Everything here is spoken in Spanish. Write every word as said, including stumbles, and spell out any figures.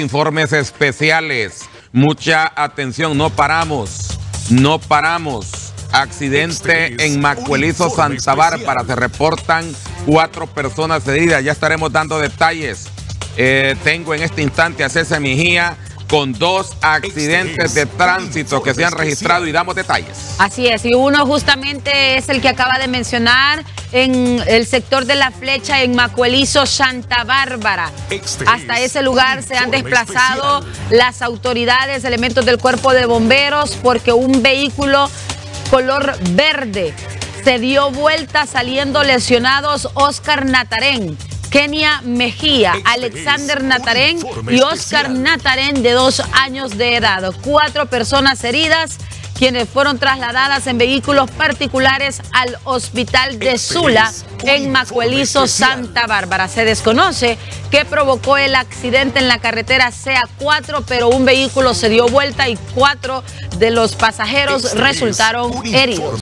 Informes especiales, mucha atención, no paramos, no paramos. Accidente en Macuelizo, Santa Bárbara, se reportan cuatro personas heridas, ya estaremos dando detalles. Eh, tengo en este instante a César Mejía con dos accidentes de tránsito que se han registrado y damos detalles. Así es, y uno justamente es el que acaba de mencionar en el sector de La Flecha, en Macuelizo, Santa Bárbara. Hasta ese lugar se han desplazado las autoridades, elementos del Cuerpo de Bomberos, porque un vehículo color verde se dio vuelta saliendo lesionados Oscar Natarén, Kenia Mejía, Alexander Natarén y Oscar Natarén de dos años de edad. Cuatro personas heridas, quienes fueron trasladadas en vehículos particulares al hospital de Sula en Macuelizo, Santa Bárbara. Se desconoce qué provocó el accidente en la carretera C A cuatro, pero un vehículo se dio vuelta y cuatro de los pasajeros resultaron heridos.